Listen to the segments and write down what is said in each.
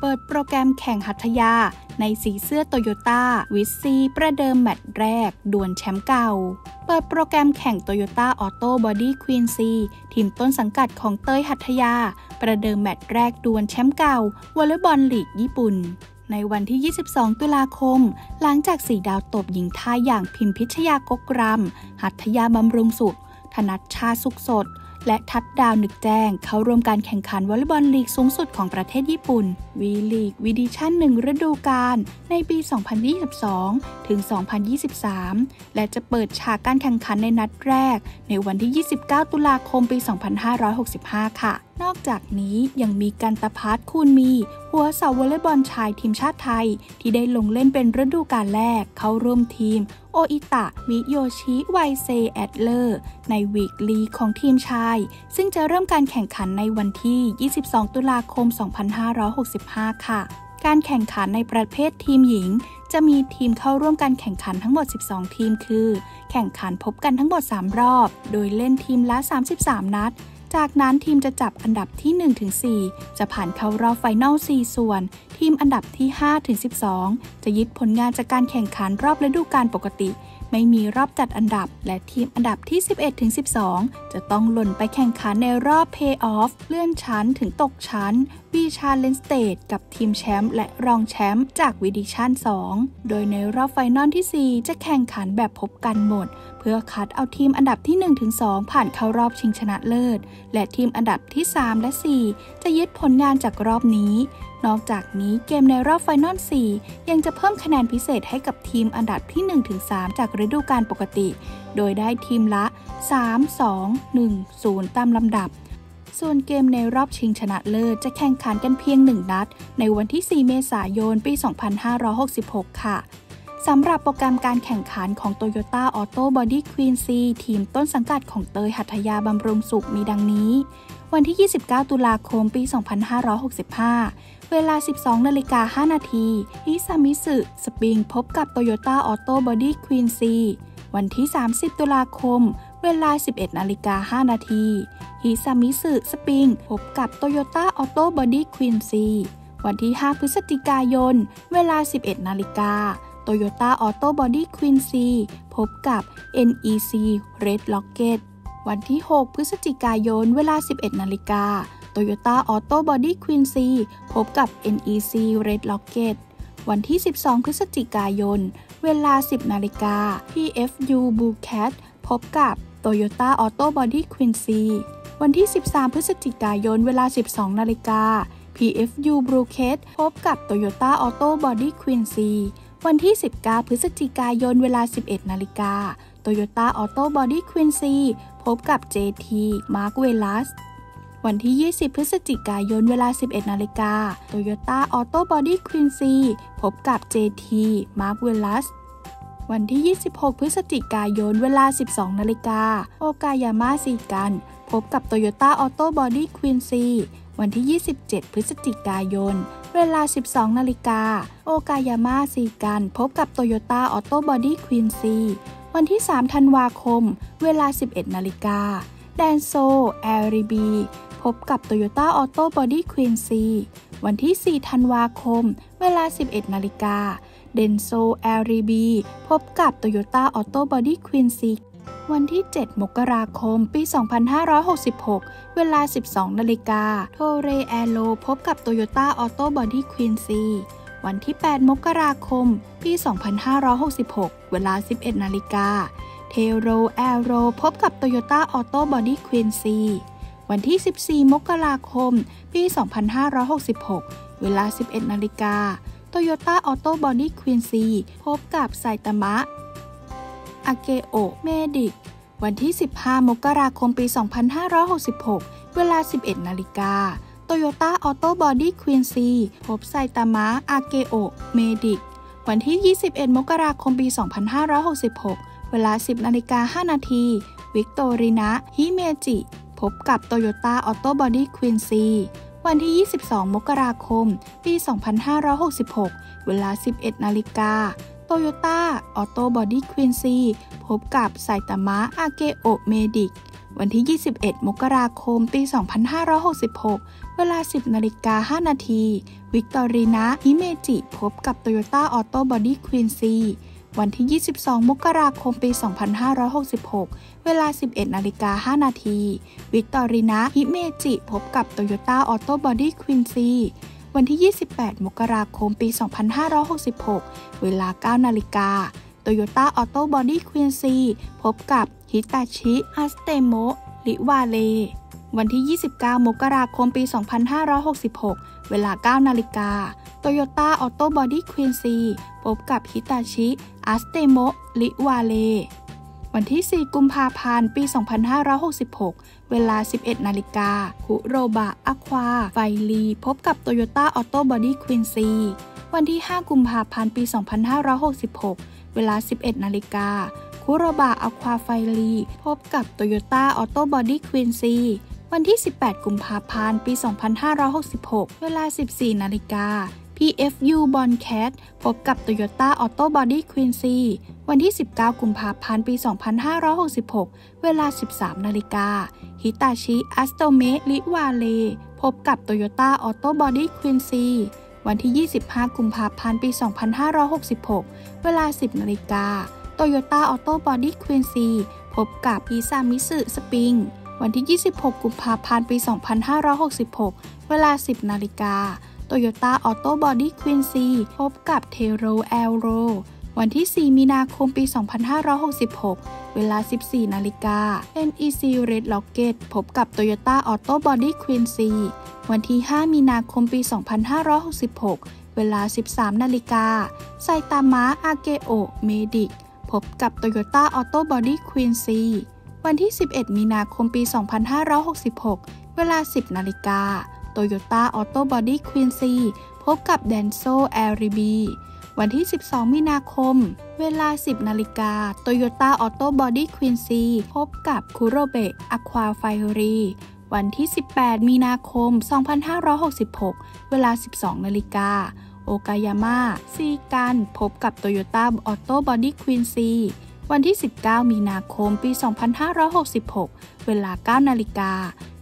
เปิดโปรแกรมแข่งหัตถยาในสีเสื้อโตโยต้าวิสซีประเดิมแมตช์แรกดวลแชมป์เก่าเปิดโปรแกรมแข่ง Toyota Auto Body Quincy ทีมต้นสังกัดของเต้ยหัตถยาประเดิมแมตช์แรกดวลแชมป์เก่าวอลเลย์บอลลีกญี่ปุ่นในวันที่22ตุลาคมหลังจาก4ดาวตบหญิงท่าอย่างพิมพิชยากกรำหัตถยาบำรุงสุขธนัชชาสุขสดและทัดดาวนึกแจ้งเข้าร่วมการแข่งขันวอลเลย์บอลลีกสูงสุดของประเทศญี่ปุ่นวีลีกวีดิชั่น1ฤดูกาลในปี2022ถึง2023และจะเปิดฉากการแข่งขันในนัดแรกในวันที่29ตุลาคมปี2565ค่ะนอกจากนี้ยังมีกันตภัทร คูณมีหัวเสาวอลเลย์บอลชายทีมชาติไทยที่ได้ลงเล่นเป็นฤดูกาลแรกเข้าร่วมทีมโออิตะมิโยชิไวเซแอดเลอร์ในวีคลีของทีมชายซึ่งจะเริ่มการแข่งขันในวันที่22ตุลาคม2565ค่ะการแข่งขันในประเภททีมหญิงจะมีทีมเข้าร่วมการแข่งขันทั้งหมด12ทีมคือแข่งขันพบกันทั้งหมด3รอบโดยเล่นทีมละ33นัดจากนั้นทีมจะจับอันดับที่ 1-4 จะผ่านเข้ารอบไฟนอล4ส่วนทีมอันดับที่ 5-12 จะยึดผลงานจากการแข่งขันรอบฤดูกาลปกติไม่มีรอบจัดอันดับและทีมอันดับที่ 11-12 จะต้องหล่นไปแข่งขันในรอบเพย์ออฟเลื่อนชั้นถึงตกชั้นวีชาเลนสเตจกับทีมแชมป์และรองแชมป์จากวีดิชั่น2โดยในรอบไฟนอลที่4จะแข่งขันแบบพบกันหมดเพื่อคัดเอาทีมอันดับที่ 1-2 ผ่านเข้ารอบชิงชนะเลิศและทีมอันดับที่3และ4จะยึดผลงานจากรอบนี้นอกจากนี้เกมในรอบไฟนอล4ยังจะเพิ่มคะแนนพิเศษให้กับทีมอันดับที่ 1-3 จากฤดูกาลปกติโดยได้ทีมละ 3-2-1-0 ตามลำดับส่วนเกมในรอบชิงชนะเลิศจะแข่งขันกันเพียง1นัดในวันที่4เมษายนปี2566ค่ะสำหรับโปรแกรมการแข่งขันของ Toyota Auto Body Quincy ทีมต้นสังกัดของเตยหัตถยาบำรุงสุขมีดังนี้วันที่29ตุลาคมปี2565เวลา 12:05 น.Hisamitsu Springs พบกับ Toyota Auto Body Quincy วันที่30ตุลาคมเวลา 11:05 น.Hisamitsu Springs พบกับ Toyota Auto Body Quincy วันที่5พฤศจิกายนเวลา 11:00 น.Toyota Auto Body Quincy พบกับ NEC Red Rocket วันที่6พฤศจิกายนเวลา 11:00 น. Toyota Auto Body Quincy พบกับ NEC Red Rocket วันที่12พฤศจิกายนเวลา 10:00 น. PFU Bluecat พบกับ Toyota Auto Body Quincy วันที่13พฤศจิกายนเวลา 12:00 น. PFU Bluecat พบกับ Toyota Auto Body Quincyวันที่19พฤศจิกายนเวลา 11:00 น. Toyota Auto Body Quincy พบกับ เจที Mark Velas วันที่20พฤศจิกายนเวลา 11:00 น. Toyota Auto Body Quincy พบกับ เจที Mark Velas วันที่26พฤศจิกายนเวลา 12:00 น. โอกายาม่าซีกันพบกับ Toyota Auto Body Quincy วันที่27พฤศจิกายนเวลา 12:00 น.โอกายาม่าซีกันพบกับ Toyota Auto Body Quincy วันที่3ธันวาคมเวลา 11:00 น.แดนโซแอริบีพบกับ Toyota Auto Body Quincy วันที่4ธันวาคมเวลา 11:00 น.เดนโซแอริบีพบกับ Toyota Auto Body Quincy วันที่7มกราคมปี2566เวลา 12:00 น. Toray Arrows พบกับ Toyota Auto Body Quincy วันที่8มกราคมปี2566เวลา 11:00 น. Toray Arrows พบกับ Toyota Auto Body Quincy วันที่14มกราคมปี2566เวลา 11:00 น. Toyota Auto Body Quincy พบกับ Saitama Ageo Medic วันที่15มกราคมปี2566เวลา 11:00 น. Toyota Auto Body Quincy พบ Saitama Ageo Medic วันที่21มกราคมปี2566เวลา 10:05 น. Victorina Himeji พบกับ Toyota Auto Body Quincy วันที่22มกราคมปี2566เวลา 11:00 น. Toyota Auto Body Quincy พบกับ Saitama Ageo Medic วันที่21มกราคมปี2566เวลา 10:05 น.Victorina Himeji พบกับ Toyota Auto Body Quincy วันที่22มกราคมปี2566เวลา 11:05 น.Victorina Himeji พบกับ Toyota Auto Body Quincyวันที่28มกราคมปี2566เวลา 9 นาฬิกา Toyota Auto Body Quincy พบกับ Hitachi Astemo Rivale วันที่29มกราคมปี2566เวลา 9 นาฬิกา Toyota Auto Body Quincy พบกับ Hitachi Astemo Rivale วันที่4กุมภาพันธ์ปี2566เวลา 11 นาฬิกาคุโรบะอควาไฟลีพบกับ Toyota Auto Body Quincy วันที่5กุมภาพันธ์ปี2566เวลา 11 นาฬิกาคุโรบะอควาไฟลีพบกับ Toyota Auto Body Quincy วันที่18กุมภาพันธ์ปี2566เวลา 14 นาฬิกาPFU Bluecat พบกับ Toyota Auto Body Quincy วันที่19กุมภาพันธ์ปี2566เวลา 13 นาฬิกา Hitachi Astemo Rivale พบกับ Toyota Auto Body Quincy วันที่25กุมภาพันธ์ปี2566เวลา 10 นาฬิกา Toyota Auto Body Quincy พบกับ Hisamitsu Springs วันที่26กุมภาพันธ์ปี2566เวลา 10 นาฬิกาToyota Auto Body Quincy พบกับ Toray Arrows วันที่4มีนาคมปี2566เวลา 14 นาฬิกา NEC Red Rocket พบกับ Toyota Auto Body Quincy วันที่5มีนาคมปี2566เวลา 13 นาฬิกา Saitama Ageo Medic พบกับ Toyota Auto Body Quincy วันที่11มีนาคมปี2566เวลา 10 นาฬิกาToyota Auto Body Quincy พบกับ Denso LRB วันที่12มีนาคมเวลา 10 นาฬิกา Toyota Auto Body Quincy พบกับ Kurobe Aqua Fiery วันที่18มีนาคม2566เวลา 12 นาฬิกา Okayama ซีกันพบกับ Toyota Auto Body Quincy วันที่19มีนาคมปี2566เวลา 9 นาฬิกา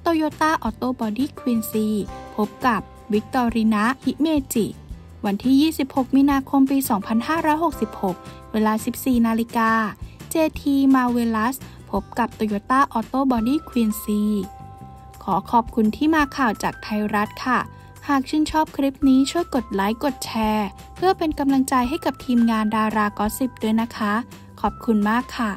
Toyota Auto Body Quincy พบกับ Victorina Himeji วันที่26มีนาคมปี2566เวลา 14 นาฬิกา เจที พบกับ Toyota Auto Body Quincy ขอขอบคุณที่มาข่าวจากไทยรัฐค่ะหากชื่นชอบคลิปนี้ช่วยกดไลค์กดแชร์เพื่อเป็นกำลังใจให้กับทีมงานดารากอสซิปด้วยนะคะขอบคุณมากค่ะ